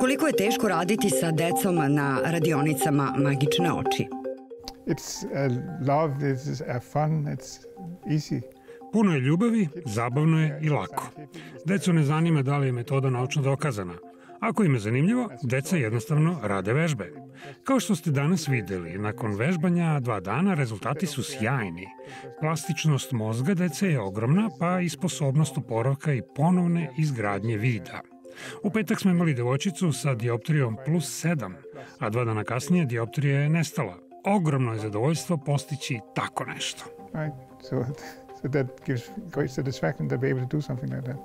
Koliko je teško raditi sa decom na radionicama Magične oči? Puno je ljubavi, zabavno je i lako. Decu ne zanima da li je metoda naučno dokazana. Ako im je zanimljivo, deca jednostavno rade vežbe. Kao što ste danas videli, nakon vežbanja 2 dana rezultati su sjajni. Plastičnost mozga dece je ogromna, pa i sposobnost oporavka i ponovne izgradnje vida. U petak smo imali devojčicu sa dioptrijom +7, a 2 dana kasnije dioptrija je nestala. Ogromno je zadovoljstvo postići tako nešto. So that gives great satisfaction to be able to do something like that.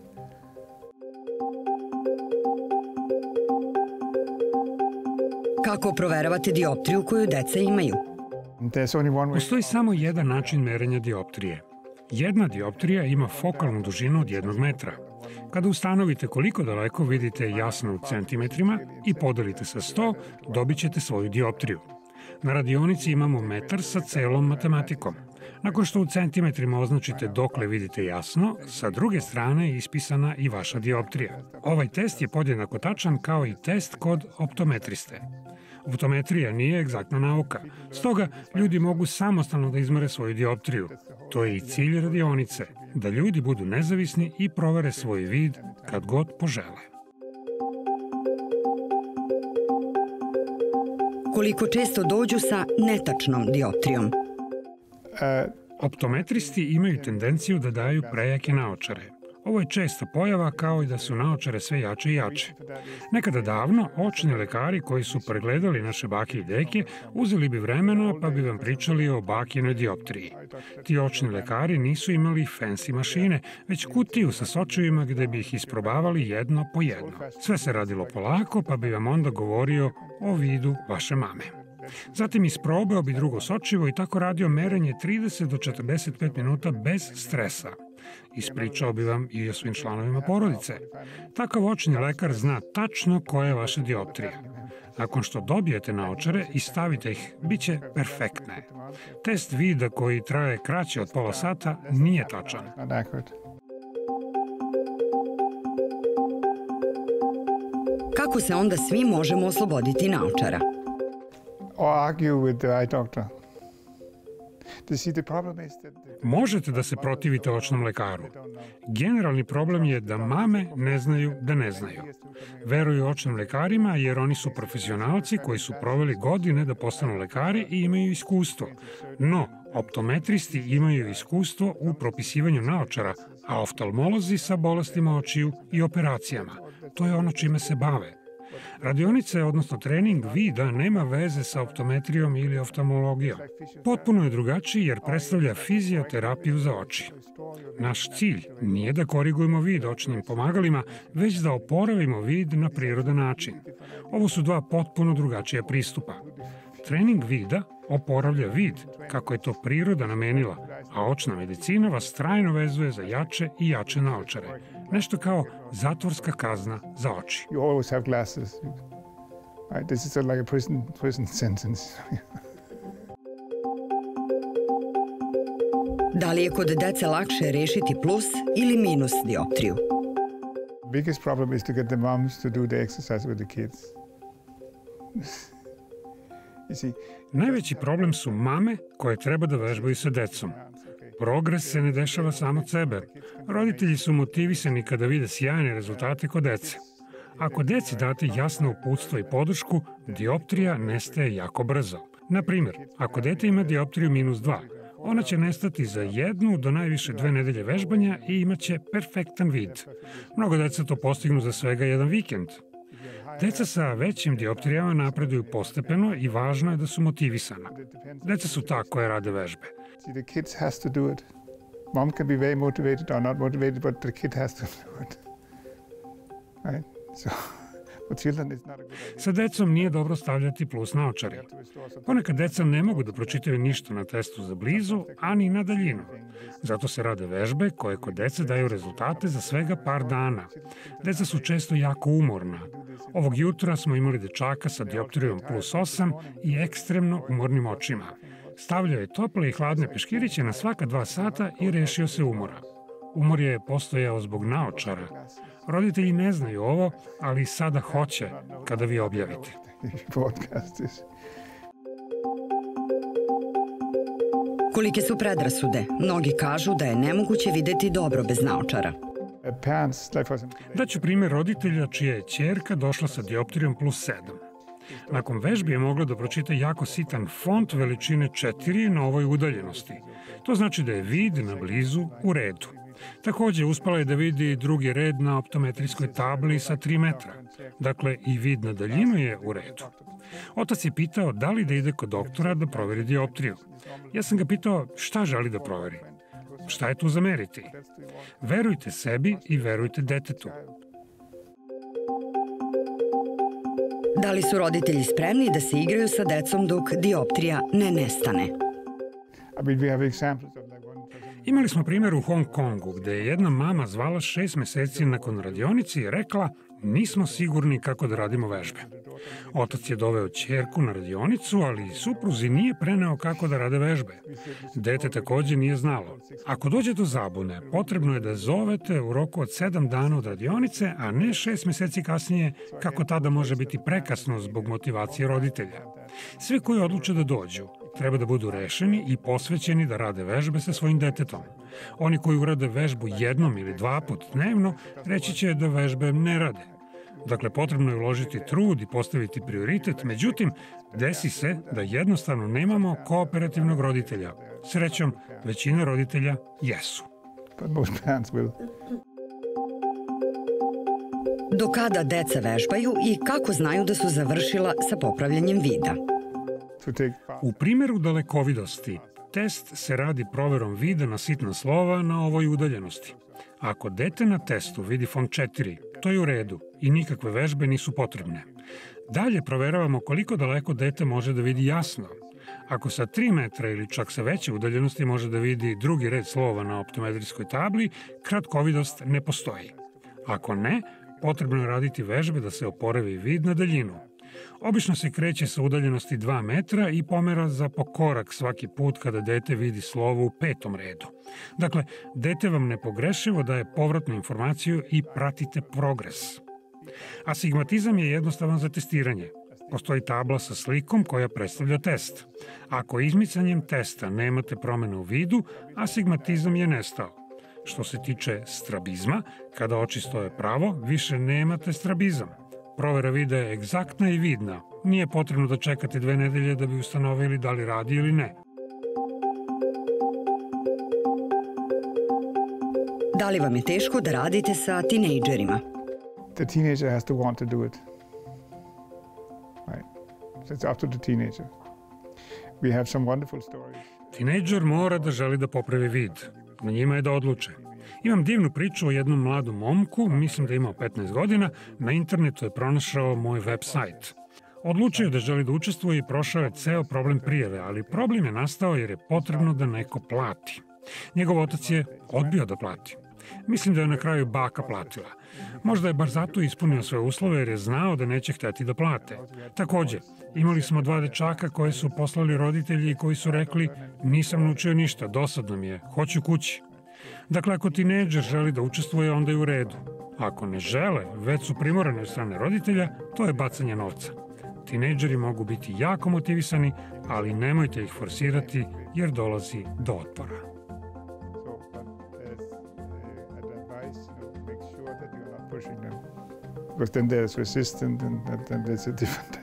Kako proveravate dioptriju koju deca imaju? Postoji samo jedan način merenja dioptrije. Jedna dioptrija ima fokalnu dužinu od 1 metra. Kada ustanovite koliko daleko vidite jasno u centimetrima i podelite sa 100, dobit ćete svoju dioptriju. Na radionici imamo metar sa celom matematikom. Nakon što u centimetrima označite dokle vidite jasno, sa druge strane je ispisana i vaša dioptrija. Ovaj test je podjednako tačan kao i test kod optometriste. Optometrija nije egzaktna nauka, stoga ljudi mogu samostalno da izmere svoju dioptriju. To je i cilj radionice, da ljudi budu nezavisni i provere svoj vid kad god požele. Koliko često dođu sa netačnom dioptrijom? Optometristi imaju tendenciju da daju prejake naočare. Ovo je česta pojava, kao i da su naočare sve jače i jače. Nekada davno, očni lekari koji su pregledali naše bake i deke uzeli bi vremena pa bi vam pričali o bakinoj dioptriji. Ti očni lekari nisu imali fancy mašine, već kutiju sa sočevima gde bi ih isprobavali jedno po jedno. Sve se radilo polako, pa bi vam onda govorio o vidu vaše mame. Zatim isprobao bi drugo sočivo i tako radio merenje 30 do 45 minuta bez stresa. Ispričao bi vam i o svim članovima porodice. Takav očni lekar zna tačno koja je vaša dioptrija. Nakon što dobijete naočare i stavite ih, bit će perfektne. Test vida koji traje kraće od pola sata nije tačan. Kako se onda svi možemo osloboditi naočara? Možete da se protivite očnom lekaru. Generalni problem je da mame ne znaju da ne znaju. Veruju očnim lekarima jer oni su profesionalci koji su proveli godine da postanu lekari i imaju iskustvo. No, optometristi imaju iskustvo u propisivanju naočara, a oftalmolozi sa bolestima očiju i operacijama. To je ono čime se bave. Radionice, odnosno trening vida, nema veze sa optometrijom ili oftalmologijom. Potpuno je drugačiji jer predstavlja fizioterapiju za oči. Naš cilj nije da korigujemo vid očnim pomagalima, već da oporavimo vid na prirodan način. Ovo su 2 potpuno drugačija pristupa. Trening vida oporavlja vid, kako je to priroda namenila, a očna medicina vas trajno vezuje za jače i jače naočare. Nešto kao zatvorska kazna za oči. Da li je kod dece lakše rešiti plus ili minus dioptriju? Biggest problem is to get the moms to do the exercise with the kids. Najveći problem su mame koje treba da vežbaju sa decom. Progres se ne dešava sam od sebe. Roditelji su motivisani kada vide sjajne rezultate kod dece. Ako deci date jasno uputstvo i podršku, dioptrija nestaje jako brzo. Naprimjer, ako dete ima dioptriju -2, ona će nestati za 1 do najviše 2 nedelje vežbanja i imaće perfektan vid. Mnogo deca to postignu za svega 1 vikend. Deca sa većim dioptrijama napreduju postepeno i važno je da su motivisana. Deca su ta koja rade vežbe. Sa decom nije dobro stavljati plus naočare. Ponekad deca ne mogu da pročitaju ništa na testu za blizu, ani na daljinu. Zato se rade vežbe koje kod dece daju rezultate za svega par dana. Deca su često jako umorna. Ovog jutra smo imali dečaka sa dioptrijom +8 i ekstremno umornim očima. Stavljao je tople i hladne peškiriće na svaka 2 sata i rešio se umora. Umor je postojao zbog naočara. Roditelji ne znaju ovo, ali sada hoće kada vi objavite. Kolike su predrasude? Mnogi kažu da je nemoguće videti dobro bez naočara. Daću primer roditelja čija je ćerka došla sa dioptrijom +7. Nakon vežbi je mogla da pročita jako sitan font veličine 4 na ovoj udaljenosti. To znači da je vid na blizu u redu. Takođe, uspela je da vidi drugi red na optometrijskoj tabli sa 3 metra. Dakle, i vid na daljinu je u redu. Otac je pitao da li da ide kod doktora da proveri dioptriju. Ja sam ga pitao šta želi da proveri. Šta je tu zameriti? Verujte sebi i verujte detetu. Da li su roditelji spremni da se igraju sa decom dok dioptrija ne nestane? Imali smo primjer u Hong Kongu gde je jedna mama zvala 6 meseci nakon radionici i rekla nismo sigurni kako da radimo vežbe. Otac je doveo ćerku na radionicu, ali supruzi nije preneo kako da rade vežbe. Dete takođe nije znalo. Ako dođe do zabune, potrebno je da zovete u roku od 7 dana od radionice, a ne 6 meseci kasnije, kako tada može biti prekasno zbog motivacije roditelja. Svi koji odluče da dođu treba da budu rešeni i posvećeni da rade vežbe sa svojim detetom. Oni koji urade vežbu jednom ili 2 puta dnevno, reći će da vežbe ne rade. Dakle, potrebno je uložiti trud i postaviti prioritet, međutim, desi se da jednostavno nemamo kooperativnog roditelja. Srećom, većina roditelja jesu. Do kada deca vežbaju i kako znaju da su završila sa popravljanjem vida? U primjeru dalekovidosti, test se radi proverom vida na sitna slova na ovoj udaljenosti. Ako dete na testu vidi FON4, to je u redu i nikakve vežbe nisu potrebne. Dalje proveravamo koliko daleko dete može da vidi jasno. Ako sa 3 metra ili čak sa veće udaljenosti može da vidi drugi red slova na optometrijskoj tabli, kratkovidost ne postoji. Ako ne, potrebno je raditi vežbe da se oporavi vid na daljinu. Obično se kreće sa udaljenosti 2 metra i pomera za po korak svaki put kada dete vidi slovo u 5. redu. Dakle, dete vam nepogrešivo daje povratnu informaciju i pratite progres. Astigmatizam je jednostavan za testiranje. Postoji tabla sa slikom koja predstavlja test. Ako izmicanjem testa nemate promene u vidu, astigmatizam je nestao. Što se tiče strabizma, kada oči stoje pravo, više nemate strabizam. Provera vida je egzaktna i vidna. Nije potrebno da čekate 2 nedelje da bi ustanovili da li radi ili ne. Da li vam je teško da radite sa tinejdžerima? Tinejdžer mora da želi da popravi vid. Na njima je da odluče. Imam divnu priču o jednom mladom momku, mislim da je imao 15 godina, na internetu je pronašao moj web sajt. Odlučio je da želi da učestvuje i prošao je ceo problem prijave, ali problem je nastao jer je potrebno da neko plati. Njegov otac je odbio da plati. Mislim da je na kraju baka platila. Možda je bar zato ispunio svoje uslove jer je znao da neće hteti da plate. Takođe, imali smo 2 dečaka koje su poslali roditelji i koji su rekli nisam naučio ništa, dosadno mi je, hoću kući. Dakle, ako tinejdžer želi da učestvuje, onda je u redu. Ako ne žele, već su primorani od strane roditelja, to je bacanje novca. Tinejdžeri mogu biti jako motivisani, ali nemojte ih forsirati jer dolazi do otpora. Because then there's resistance and then there's a different